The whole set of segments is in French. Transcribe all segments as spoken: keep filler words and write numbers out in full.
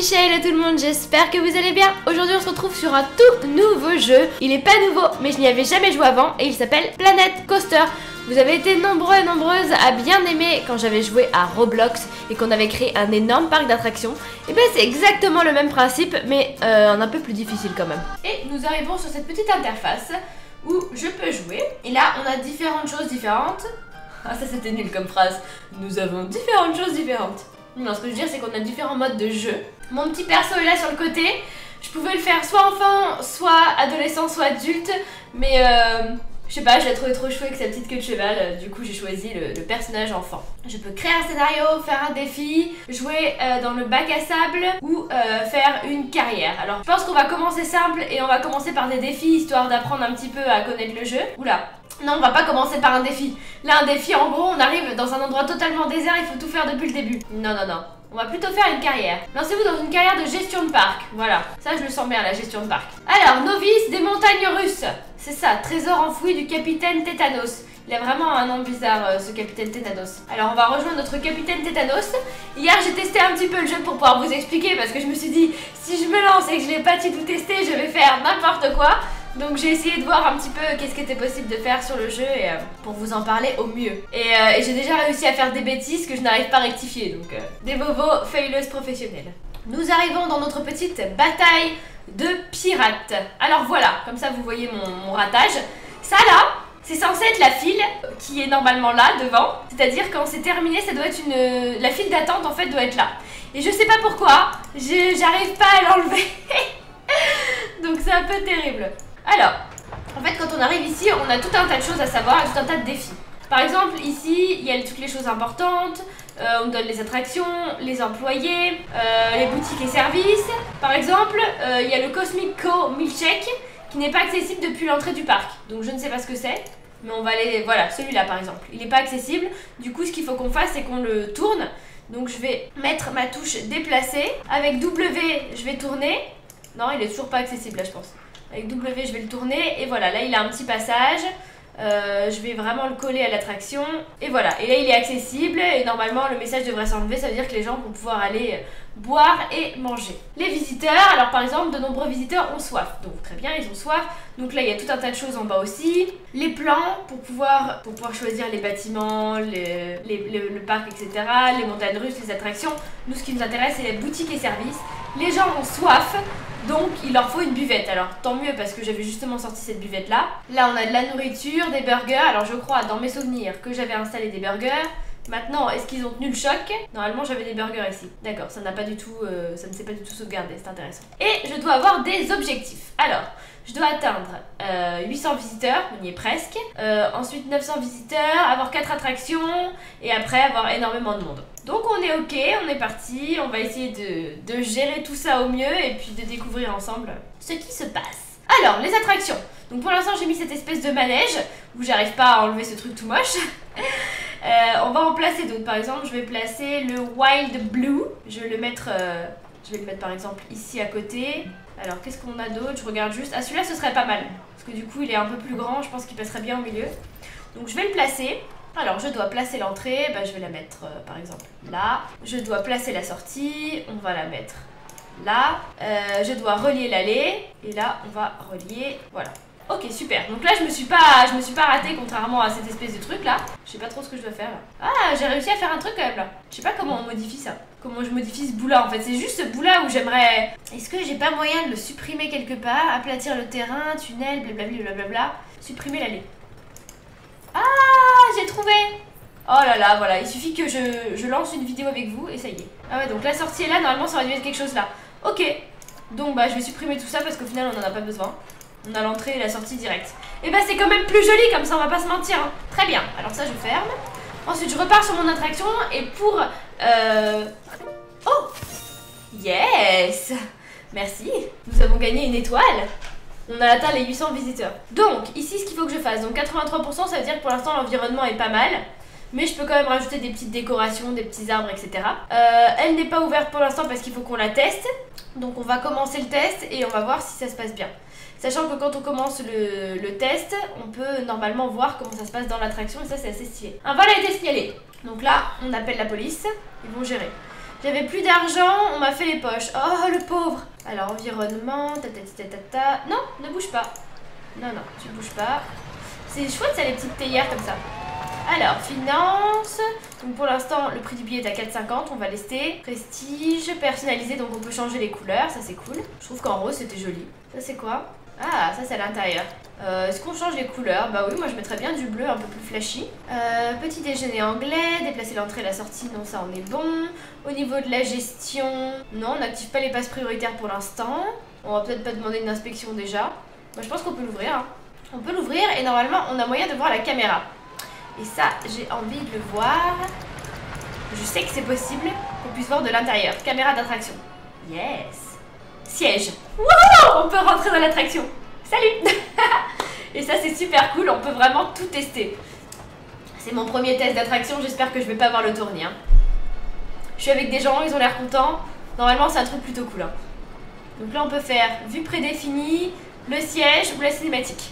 petit Shale à tout le monde, j'espère que vous allez bien. Aujourd'hui on se retrouve sur un tout nouveau jeu. Il est pas nouveau mais je n'y avais jamais joué avant et il s'appelle Planet Coaster. Vous avez été nombreux et nombreuses à bien aimer quand j'avais joué à Roblox et qu'on avait créé un énorme parc d'attractions. Et bien c'est exactement le même principe mais euh, un peu plus difficile quand même. Et nous arrivons sur cette petite interface où je peux jouer. Et là on a différentes choses différentes. Ah ça c'était nul comme phrase. Nous avons différentes choses différentes. Non, ce que je veux dire c'est qu'on a différents modes de jeu. Mon petit perso est là sur le côté. Je pouvais le faire soit enfant, soit adolescent, soit adulte. Mais euh... je sais pas, je l'ai trouvé trop chouette avec sa petite queue de cheval, du coup j'ai choisi le, le personnage enfant. Je peux créer un scénario, faire un défi, jouer euh, dans le bac à sable ou euh, faire une carrière. Alors je pense qu'on va commencer simple et on va commencer par des défis histoire d'apprendre un petit peu à connaître le jeu. Oula, non on va pas commencer par un défi. Là un défi en gros on arrive dans un endroit totalement désert, il faut tout faire depuis le début. Non non non. On va plutôt faire une carrière. Lancez-vous dans une carrière de gestion de parc. Voilà, ça je le sens bien la gestion de parc. Alors, novice des montagnes russes. C'est ça, trésor enfoui du capitaine Tétanos. Il a vraiment un nom bizarre euh, ce capitaine Tétanos. Alors on va rejoindre notre capitaine Tétanos. Hier j'ai testé un petit peu le jeu pour pouvoir vous expliquer parce que je me suis dit si je me lance et que je l'ai pas du tout testé je vais faire n'importe quoi. Donc j'ai essayé de voir un petit peu qu'est-ce qui était possible de faire sur le jeu et, euh, pour vous en parler au mieux. Et, euh, et j'ai déjà réussi à faire des bêtises que je n'arrive pas à rectifier, donc euh, des bobos feuilleuses professionnelles. Nous arrivons dans notre petite bataille de pirates. Alors voilà, comme ça vous voyez mon, mon ratage. Ça là, c'est censé être la file qui est normalement là devant. C'est-à-dire quand c'est terminé, ça doit être une... la file d'attente en fait doit être là. Et je sais pas pourquoi, j'arrive pas à l'enlever. Donc c'est un peu terrible. Alors, en fait quand on arrive ici, on a tout un tas de choses à savoir et tout un tas de défis. Par exemple, ici, il y a toutes les choses importantes, euh, on donne les attractions, les employés, euh, les boutiques et services. Par exemple, euh, il y a le Cosmic Cow Milkshake qui n'est pas accessible depuis l'entrée du parc. Donc je ne sais pas ce que c'est, mais on va aller... Voilà, celui-là par exemple, il n'est pas accessible. Du coup, ce qu'il faut qu'on fasse, c'est qu'on le tourne. Donc je vais mettre ma touche déplacée. Avec W, je vais tourner. Non, il n'est toujours pas accessible là, je pense. Avec W je vais le tourner et voilà, là il a un petit passage, euh, je vais vraiment le coller à l'attraction et voilà, et là il est accessible et normalement le message devrait s'enlever, ça veut dire que les gens vont pouvoir aller boire et manger. Les visiteurs, alors par exemple de nombreux visiteurs ont soif, donc très bien ils ont soif, donc là il y a tout un tas de choses en bas aussi. Les plans pour pouvoir, pour pouvoir choisir les bâtiments, les, les, le, le parc etc, les montagnes russes, les attractions, nous ce qui nous intéresse c'est les boutiques et services. Les gens ont soif, donc il leur faut une buvette. Alors tant mieux parce que j'avais justement sorti cette buvette là. Là on a de la nourriture, des burgers. Alors je crois dans mes souvenirs que j'avais installé des burgers. Maintenant est-ce qu'ils ont tenu le choc? Normalement j'avais des burgers ici. D'accord, ça n'a pas du tout, euh, ça ne s'est pas du tout sauvegardé, c'est intéressant. Et je dois avoir des objectifs. Alors je dois atteindre euh, huit cents visiteurs, on y est presque. Euh, ensuite neuf cents visiteurs, avoir quatre attractions et après avoir énormément de monde. Donc on est ok, on est parti, on va essayer de, de gérer tout ça au mieux et puis de découvrir ensemble ce qui se passe. Alors, les attractions. Donc pour l'instant j'ai mis cette espèce de manège où j'arrive pas à enlever ce truc tout moche. euh, on va en placer d'autres, par exemple je vais placer le Wild Blue. Je vais le mettre, euh, je vais le mettre par exemple ici à côté. Alors qu'est-ce qu'on a d'autre? Je regarde juste. Ah celui-là ce serait pas mal, parce que du coup il est un peu plus grand, je pense qu'il passerait bien au milieu. Donc je vais le placer. Alors je dois placer l'entrée, bah, je vais la mettre euh, par exemple là. Je dois placer la sortie, on va la mettre là. Euh, je dois relier l'allée et là on va relier, voilà. Ok super, donc là je me suis pas, je me suis pas ratée contrairement à cette espèce de truc là. Je sais pas trop ce que je dois faire là. Ah j'ai réussi à faire un truc quand même là. Je sais pas comment on modifie ça. Comment je modifie ce bout là en fait, c'est juste ce bout là où j'aimerais... Est-ce que j'ai pas moyen de le supprimer quelque part? Aplatir le terrain, tunnel, blablabla, blablabla. Supprimer l'allée. Ah j'ai trouvé! Oh là là, voilà, il suffit que je, je lance une vidéo avec vous et ça y est. Ah ouais, donc la sortie est là, normalement ça aurait dû être quelque chose là. Ok, donc bah je vais supprimer tout ça parce qu'au final on en a pas besoin. On a l'entrée et la sortie directe. Et bah c'est quand même plus joli comme ça, on va pas se mentir. Hein. Très bien, alors ça je ferme. Ensuite je repars sur mon attraction et pour... Euh... Oh! Yes! Merci, nous avons gagné une étoile. On a atteint les huit cents visiteurs. Donc ici ce qu'il faut que je fasse, donc quatre-vingt-trois pour cent ça veut dire que pour l'instant l'environnement est pas mal. Mais je peux quand même rajouter des petites décorations, des petits arbres, et cetera. Euh, elle n'est pas ouverte pour l'instant parce qu'il faut qu'on la teste. Donc on va commencer le test et on va voir si ça se passe bien. Sachant que quand on commence le, le test, on peut normalement voir comment ça se passe dans l'attraction et ça c'est assez stylé. Un vol a été signalé. Donc là, on appelle la police, ils vont gérer. J'avais plus d'argent, on m'a fait les poches. Oh, le pauvre. Alors, environnement, ta ta ta ta ta. Non, ne bouge pas. Non, non, tu bouges pas. C'est chouette, ça, les petites théières comme ça. Alors, finance. Donc, pour l'instant, le prix du billet est à quatre cinquante. On va laisser. Prestige, personnalisé. Donc, on peut changer les couleurs. Ça, c'est cool. Je trouve qu'en rose, c'était joli. Ça, c'est quoi? Ah, ça, c'est à l'intérieur. Euh, Est-ce qu'on change les couleurs? Bah oui, moi, je mettrais bien du bleu un peu plus flashy. Euh, petit déjeuner anglais. Déplacer l'entrée et la sortie. Non, ça, on est bon. Au niveau de la gestion. Non, on n'active pas les passes prioritaires pour l'instant. On va peut-être pas demander une inspection déjà. Moi, je pense qu'on peut l'ouvrir. Hein. On peut l'ouvrir et normalement, on a moyen de voir la caméra. Et ça, j'ai envie de le voir. Je sais que c'est possible qu'on puisse voir de l'intérieur. Caméra d'attraction. Yes. Siège. Wow, on peut rentrer dans l'attraction. Salut. Et ça, c'est super cool. On peut vraiment tout tester. C'est mon premier test d'attraction. J'espère que je vais pas avoir le tournis. Hein. Je suis avec des gens. Ils ont l'air contents. Normalement, c'est un truc plutôt cool. Hein. Donc là, on peut faire vue prédéfinie, le siège ou la cinématique.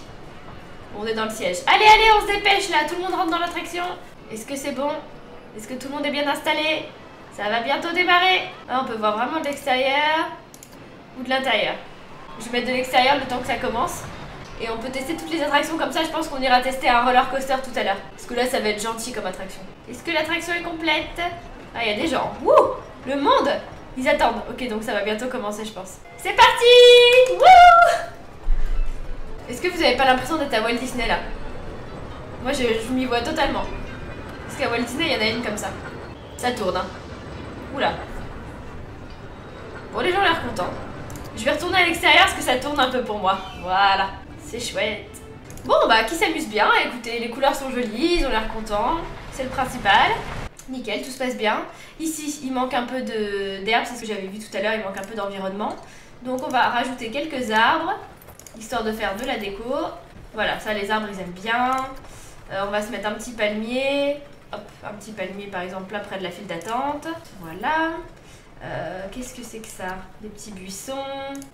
On est dans le siège. Allez, allez, on se dépêche là. Tout le monde rentre dans l'attraction. Est-ce que c'est bon? Est-ce que tout le monde est bien installé? Ça va bientôt démarrer. Ah, on peut voir vraiment de l'extérieur ou de l'intérieur. Je vais mettre de l'extérieur le temps que ça commence. Et on peut tester toutes les attractions comme ça. Je pense qu'on ira tester un roller coaster tout à l'heure. Parce que là, ça va être gentil comme attraction. Est-ce que l'attraction est complète? Ah, il y a des gens. Wouh! Le monde! Ils attendent. Ok, donc ça va bientôt commencer, je pense. C'est parti! Wouh! Est-ce que vous n'avez pas l'impression d'être à Walt Disney là? Moi je, je m'y vois totalement. Parce qu'à Walt Disney il y en a une comme ça. Ça tourne hein. Oula. Bon les gens ont l'air contents. Je vais retourner à l'extérieur parce que ça tourne un peu pour moi. Voilà. C'est chouette. Bon bah qui s'amuse bien. Écoutez les couleurs sont jolies. Ils ont l'air contents. C'est le principal. Nickel, tout se passe bien. Ici il manque un peu d'herbe. C'est ce que j'avais vu tout à l'heure. Il manque un peu d'environnement. Donc on va rajouter quelques arbres. Histoire de faire de la déco. Voilà, ça les arbres ils aiment bien. Euh, on va se mettre un petit palmier. Hop, un petit palmier par exemple là près de la file d'attente. Voilà. Euh, Qu'est-ce que c'est que ça? Des petits buissons.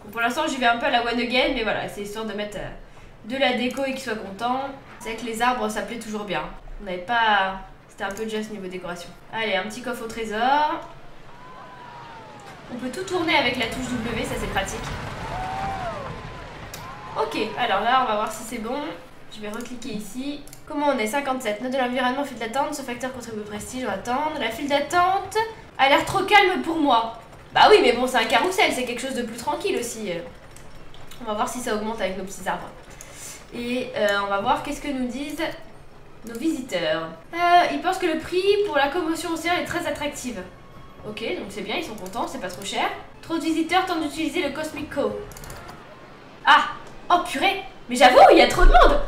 Bon, pour l'instant j'y vais un peu à la one again. Mais voilà, c'est histoire de mettre euh, de la déco et qu'ils soient contents. C'est vrai que les arbres ça plaît toujours bien. On n'avait pas... C'était un peu juste niveau décoration. Allez, un petit coffre au trésor. On peut tout tourner avec la touche W, ça c'est pratique. Ok, alors là on va voir si c'est bon. Je vais recliquer ici. Comment on est? cinquante-sept. Note de l'environnement, file d'attente. Ce facteur contribue au prestige, on va attendre. La file d'attente a l'air trop calme pour moi. Bah oui, mais bon, c'est un carrousel, c'est quelque chose de plus tranquille aussi. On va voir si ça augmente avec nos petits arbres. Et euh, on va voir qu'est-ce que nous disent nos visiteurs. Euh, ils pensent que le prix pour la commotion océane est très attractif. Ok, donc c'est bien, ils sont contents, c'est pas trop cher. Trop de visiteurs tentent d'utiliser le Cosmico. Ah! Oh purée, mais j'avoue, il y a trop de monde.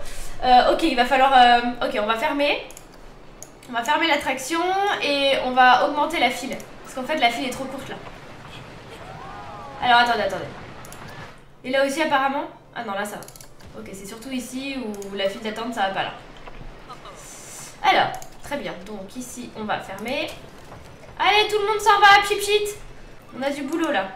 euh, Ok, il va falloir... Euh, ok, on va fermer. On va fermer l'attraction et on va augmenter la file. Parce qu'en fait, la file est trop courte, là. Alors, attendez, attendez. Et là aussi, apparemment... Ah non, là, ça va. Ok, c'est surtout ici où la file d'attente, ça va pas, là. Alors, très bien. Donc, ici, on va fermer. Allez, tout le monde s'en va, pchit pchit. On a du boulot, là.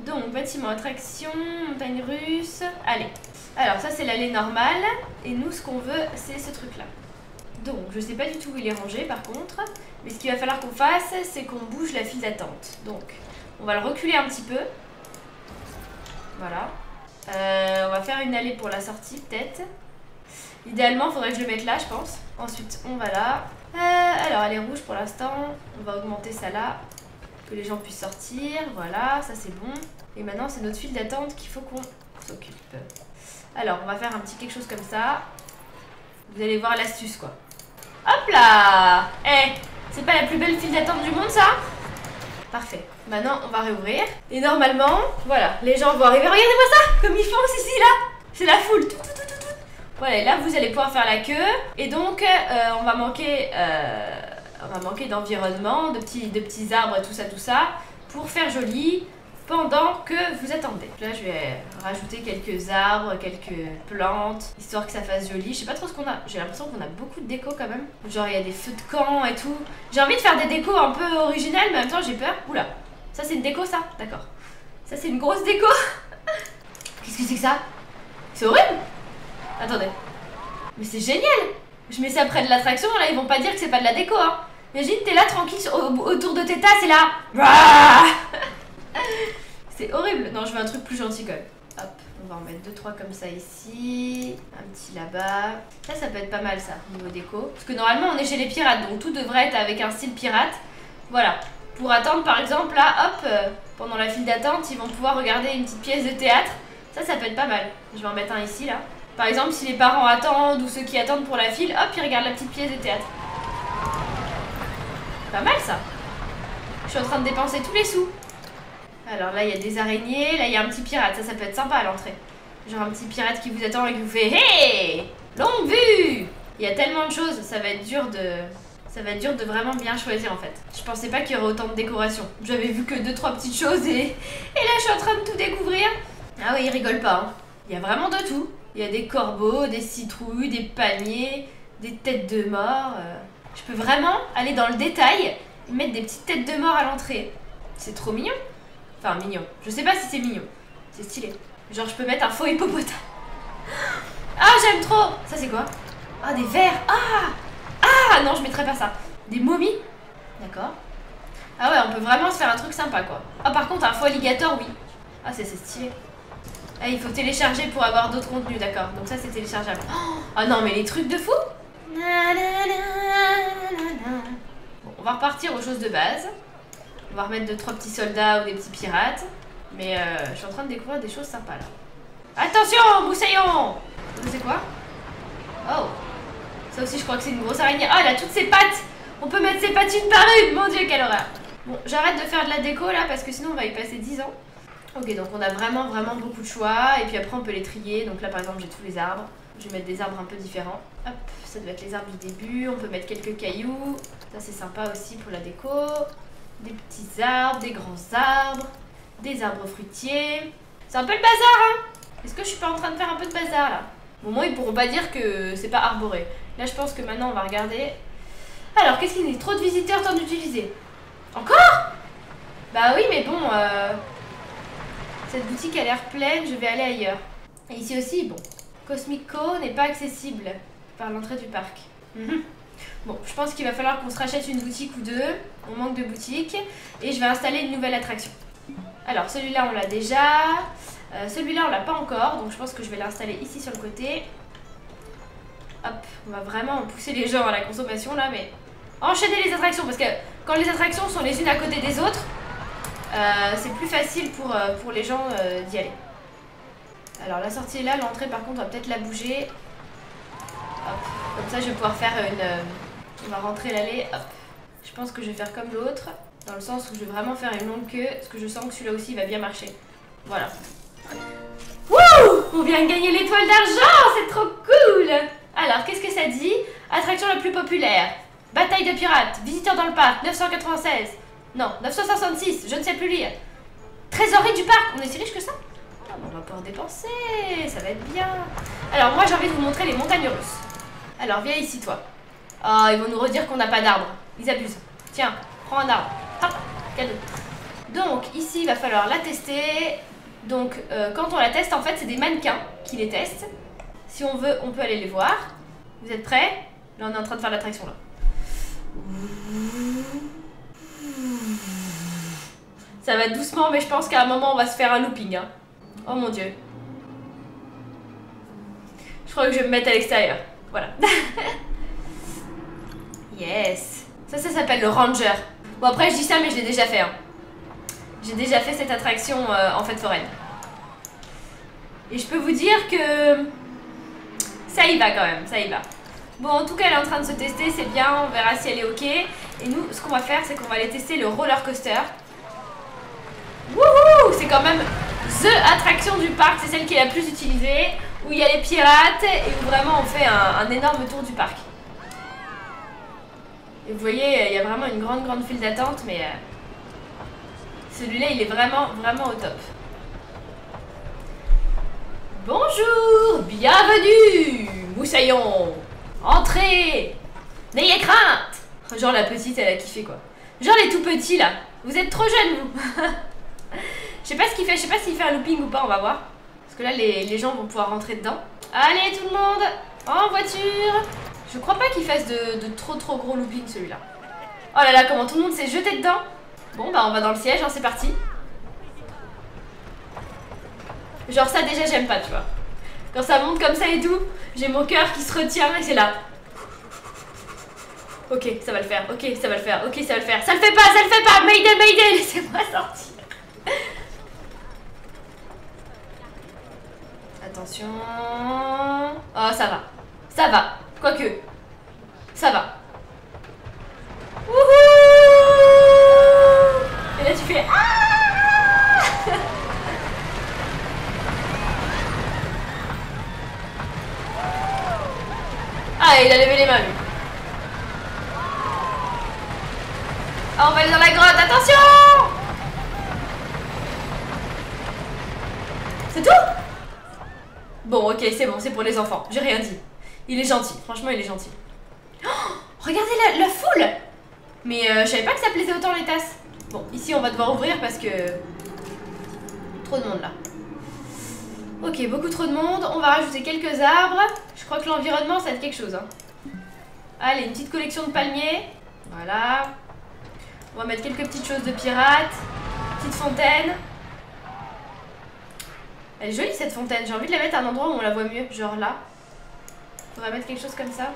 Donc, bâtiment, attraction, montagne russe. Allez. Alors, ça, c'est l'allée normale. Et nous, ce qu'on veut, c'est ce truc-là. Donc, je sais pas du tout où il est rangé, par contre. Mais ce qu'il va falloir qu'on fasse, c'est qu'on bouge la file d'attente. Donc, on va le reculer un petit peu. Voilà. Euh, on va faire une allée pour la sortie, peut-être. Idéalement, il faudrait que je le mette là, je pense. Ensuite, on va là. Euh, alors, allée rouge pour l'instant. On va augmenter ça là. Que les gens puissent sortir, voilà, ça c'est bon. Et maintenant c'est notre file d'attente qu'il faut qu'on s'occupe. Alors on va faire un petit quelque chose comme ça. Vous allez voir l'astuce quoi. Hop là! Eh, hey, c'est pas la plus belle file d'attente du monde ça? Parfait. Maintenant on va réouvrir. Et normalement, voilà, les gens vont arriver. Regardez-moi ça! Comme ils font, c'est ici, là! C'est la foule! Tout, tout, tout, tout, tout. Voilà, et là vous allez pouvoir faire la queue. Et donc euh, on va manquer... Euh... On va manquer d'environnement, de petits, de petits arbres, tout ça, tout ça, pour faire joli pendant que vous attendez. Là, je vais rajouter quelques arbres, quelques plantes, histoire que ça fasse joli. Je sais pas trop ce qu'on a. J'ai l'impression qu'on a beaucoup de déco quand même. Genre, il y a des feux de camp et tout. J'ai envie de faire des décos un peu originales, mais en même temps, j'ai peur. Oula, ça c'est une déco, ça? D'accord. Ça c'est une grosse déco. Qu'est-ce que c'est que ça? C'est horrible. Attendez. Mais c'est génial. Je mets ça près de l'attraction, là, ils vont pas dire que c'est pas de la déco, hein. Imagine, t'es là tranquille au, autour de tes tasses et là. C'est horrible. Non, je veux un truc plus gentil quand même. Hop, on va en mettre deux trois comme ça ici. Un petit là-bas. Ça, ça peut être pas mal ça, niveau déco. Parce que normalement, on est chez les pirates, donc tout devrait être avec un style pirate. Voilà. Pour attendre, par exemple, là, hop, euh, pendant la file d'attente, ils vont pouvoir regarder une petite pièce de théâtre. Ça, ça peut être pas mal. Je vais en mettre un ici, là. Par exemple, si les parents attendent ou ceux qui attendent pour la file, hop, ils regardent la petite pièce de théâtre. Pas mal, ça. Je suis en train de dépenser tous les sous. Alors là, il y a des araignées. Là, il y a un petit pirate. Ça, ça peut être sympa à l'entrée. Genre un petit pirate qui vous attend et qui vous fait « Hey ! Longue vue !» Il y a tellement de choses, ça va être dur de... Ça va être dur de vraiment bien choisir en fait. Je pensais pas qu'il y aurait autant de décorations. J'avais vu que deux trois petites choses et... et là je suis en train de tout découvrir. Ah oui, il rigole pas. Hein. Il y a vraiment de tout. Il y a des corbeaux, des citrouilles, des paniers, des têtes de mort. Euh... Je peux vraiment aller dans le détail et mettre des petites têtes de mort à l'entrée. C'est trop mignon. Enfin mignon. Je sais pas si c'est mignon. C'est stylé. Genre je peux mettre un faux hippopotame. Ah j'aime trop. Ça c'est quoi? Ah des vers. Ah Ah non, je mettrais pas ça. Des momies. D'accord. Ah ouais, on peut vraiment se faire un truc sympa quoi. Ah par contre, un faux alligator, oui. Ah c'est stylé. Ah il faut télécharger pour avoir d'autres contenus, d'accord. Donc ça c'est téléchargeable. Ah oh, non mais les trucs de fou. Bon, on va repartir aux choses de base. On va remettre deux trois petits soldats ou des petits pirates. Mais euh, je suis en train de découvrir des choses sympas là. Attention, moussaillon. C'est quoi? Oh. Ça aussi, je crois que c'est une grosse araignée. Oh, elle a toutes ses pattes. On peut mettre ses pattes une par une. Mon Dieu, quelle horreur. Bon, j'arrête de faire de la déco, là, parce que sinon, on va y passer dix ans. Ok, donc on a vraiment, vraiment beaucoup de choix. Et puis après, on peut les trier. Donc là, par exemple, j'ai tous les arbres. Je vais mettre des arbres un peu différents. Hop, ça doit être les arbres du début. On peut mettre quelques cailloux. Ça, c'est sympa aussi pour la déco. Des petits arbres, des grands arbres. Des arbres fruitiers. C'est un peu le bazar, hein. Est-ce que je suis pas en train de faire un peu de bazar, là? Au moins, ils pourront pas dire que c'est pas arboré. Là, je pense que maintenant, on va regarder. Alors, qu'est-ce qu'il y a? Trop de visiteurs, temps d'utiliser. Encore? Bah oui, mais bon, euh... cette boutique a l'air pleine, je vais aller ailleurs. Et ici aussi, bon, Cosmico n'est pas accessible par l'entrée du parc. Mm-hmm. Bon, je pense qu'il va falloir qu'on se rachète une boutique ou deux. On manque de boutiques. Et je vais installer une nouvelle attraction. Alors, celui-là, on l'a déjà. Euh, celui-là, on l'a pas encore, donc je pense que je vais l'installer ici sur le côté. Hop, on va vraiment pousser les gens à la consommation là, mais enchaîner les attractions, parce que quand les attractions sont les unes à côté des autres, euh, c'est plus facile pour, euh, pour les gens euh, d'y aller. Alors la sortie est là, l'entrée par contre, on va peut-être la bouger. Hop, comme ça je vais pouvoir faire une... Euh, on va rentrer l'allée, hop. Je pense que je vais faire comme l'autre, dans le sens où je vais vraiment faire une longue queue, parce que je sens que celui-là aussi il va bien marcher. Voilà. Wouh! On vient de gagner l'étoile d'argent, c'est trop cool! Alors, qu'est-ce que ça dit? Attraction la plus populaire. Bataille de pirates, visiteurs dans le parc, neuf cent quatre-vingt-seize. Non, neuf cent soixante-six, je ne sais plus lire. Trésorerie du parc, on est si riche que ça? Ah, on va pouvoir dépenser, ça va être bien. Alors, moi j'ai envie de vous montrer les montagnes russes. Alors, viens ici toi. Oh, ils vont nous redire qu'on n'a pas d'arbre. Ils abusent. Tiens, prends un arbre. Hop, cadeau. Donc, ici il va falloir la tester. Donc, euh, quand on la teste, en fait, c'est des mannequins qui les testent. Si on veut, on peut aller les voir. Vous êtes prêts? Là, on est en train de faire l'attraction, là. Ça va doucement, mais je pense qu'à un moment, on va se faire un looping. Hein. Oh mon Dieu. Je crois que je vais me mettre à l'extérieur. Voilà. Yes. Ça, ça s'appelle le Ranger. Bon, après, je dis ça, mais je l'ai déjà fait, hein. J'ai déjà fait cette attraction euh, en fête foraine. Et je peux vous dire que ça y va quand même, ça y va. Bon, en tout cas, elle est en train de se tester, c'est bien, on verra si elle est ok. Et nous, ce qu'on va faire, c'est qu'on va aller tester le roller coaster. Wouhou! C'est quand même the attraction du parc, c'est celle qui est la plus utilisée, où il y a les pirates et où vraiment on fait un, un énorme tour du parc. Et vous voyez, il y a vraiment une grande, grande file d'attente, mais... Euh, celui-là, il est vraiment, vraiment au top. Bonjour, bienvenue, moussaillon. Entrez, n'ayez crainte. Genre la petite, elle a kiffé quoi. Genre les tout petits là, vous êtes trop jeunes vous. Je sais pas ce qu'il fait, je sais pas s'il fait un looping ou pas, on va voir. Parce que là, les, les gens vont pouvoir rentrer dedans. Allez tout le monde, en voiture. Je crois pas qu'il fasse de, de trop trop gros looping celui-là. Oh là là, comment tout le monde s'est jeté dedans. Bon bah on va dans le siège, hein, c'est parti. Genre ça déjà j'aime pas, tu vois. Quand ça monte comme ça et tout, j'ai mon cœur qui se retient et c'est là. Ok, ça va le faire, ok, ça va le faire, ok, ça va le faire. Ça le fait pas, ça le fait pas, Mayday, Mayday, laissez-moi sortir. Attention... Oh, ça va, ça va, quoique, ça va. Wouhou! Et là tu fais... Ah ah, il a levé les mains, lui. Ah, on va aller dans la grotte, attention! C'est tout? Bon, ok, c'est bon, c'est pour les enfants, j'ai rien dit. Il est gentil, franchement, il est gentil. Oh, regardez la, la foule! Mais euh, je savais pas que ça plaisait autant les tasses. Bon, ici, on va devoir ouvrir parce que... Trop de monde, là. Ok, beaucoup trop de monde, on va rajouter quelques arbres. Je crois que l'environnement, ça va être quelque chose, hein. Allez, une petite collection de palmiers. Voilà. On va mettre quelques petites choses de pirates. Petite fontaine. Elle est jolie cette fontaine. J'ai envie de la mettre à un endroit où on la voit mieux. Genre là. Faudrait mettre quelque chose comme ça.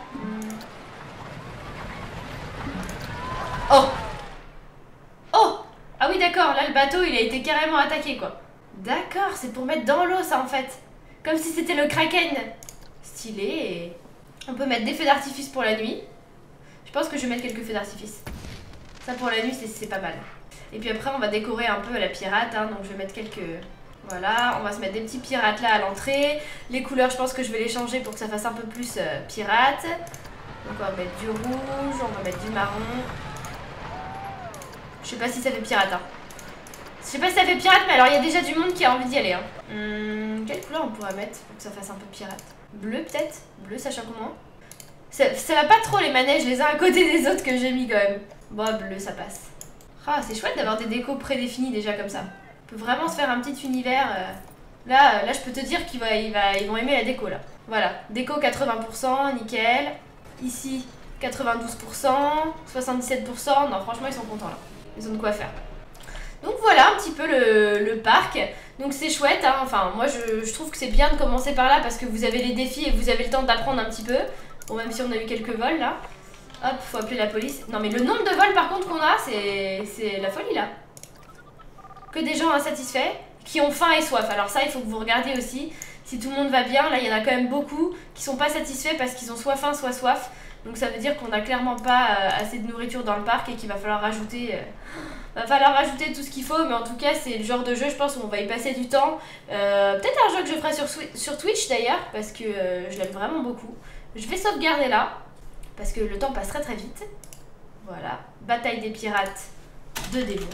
Oh! Oh! Ah oui d'accord, là le bateau il a été carrément attaqué quoi. D'accord, c'est pour mettre dans l'eau ça en fait. Comme si c'était le Kraken. Stylé. On peut mettre des feux d'artifice pour la nuit. Je pense que je vais mettre quelques feux d'artifice. Ça pour la nuit c'est pas mal. Et puis après on va décorer un peu à la pirate hein, donc je vais mettre quelques... Voilà, on va se mettre des petits pirates là à l'entrée. Les couleurs je pense que je vais les changer pour que ça fasse un peu plus euh, pirate. Donc on va mettre du rouge, on va mettre du marron. Je sais pas si ça fait pirate hein. Je sais pas si ça fait pirate mais alors il y a déjà du monde qui a envie d'y aller hein. Hum, quelle couleur on pourrait mettre pour que ça fasse un peu pirate? Bleu peut-être? Bleu sachant comment. Ça, ça va pas trop les manèges les uns à côté des autres que j'ai mis quand même. Bon, bleu, ça passe. Ah, c'est chouette d'avoir des décos prédéfinis déjà comme ça. On peut vraiment se faire un petit univers. Euh... Là, euh, là, je peux te dire qu'ils va, il va, ils vont aimer la déco, là. Voilà, déco quatre-vingts pour cent, nickel. Ici, quatre-vingt-douze pour cent, soixante-dix-sept pour cent. Non, franchement, ils sont contents, là. Ils ont de quoi faire. Donc voilà un petit peu le, le parc. Donc c'est chouette, hein. Enfin, moi, je, je trouve que c'est bien de commencer par là parce que vous avez les défis et vous avez le temps d'apprendre un petit peu. Bon, même si on a eu quelques vols, là. Hop, faut appeler la police. Non mais le nombre de vols par contre qu'on a, c'est la folie là. Que des gens insatisfaits, qui ont faim et soif. Alors ça, il faut que vous regardiez aussi. Si tout le monde va bien, là il y en a quand même beaucoup qui sont pas satisfaits parce qu'ils ont soit faim, soit soif. Donc ça veut dire qu'on n'a clairement pas assez de nourriture dans le parc et qu'il va falloir rajouter... Euh, va falloir rajouter tout ce qu'il faut, mais en tout cas c'est le genre de jeu, je pense, où on va y passer du temps. Euh, Peut-être un jeu que je ferai sur, sur Twitch d'ailleurs, parce que euh, je l'aime vraiment beaucoup. Je vais sauvegarder là. Parce que le temps passe très très vite. Voilà. Bataille des pirates de démons.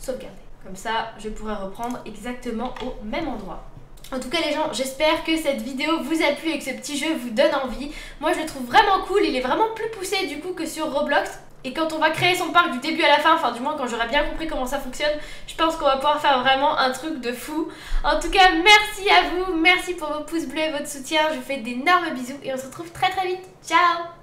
Sauvegarder. Comme ça, je pourrai reprendre exactement au même endroit. En tout cas les gens, j'espère que cette vidéo vous a plu et que ce petit jeu vous donne envie. Moi je le trouve vraiment cool. Il est vraiment plus poussé du coup que sur Roblox. Et quand on va créer son parc du début à la fin, enfin du moins quand j'aurai bien compris comment ça fonctionne, je pense qu'on va pouvoir faire vraiment un truc de fou. En tout cas, merci à vous, merci pour vos pouces bleus et votre soutien. Je vous fais d'énormes bisous et on se retrouve très très vite. Ciao!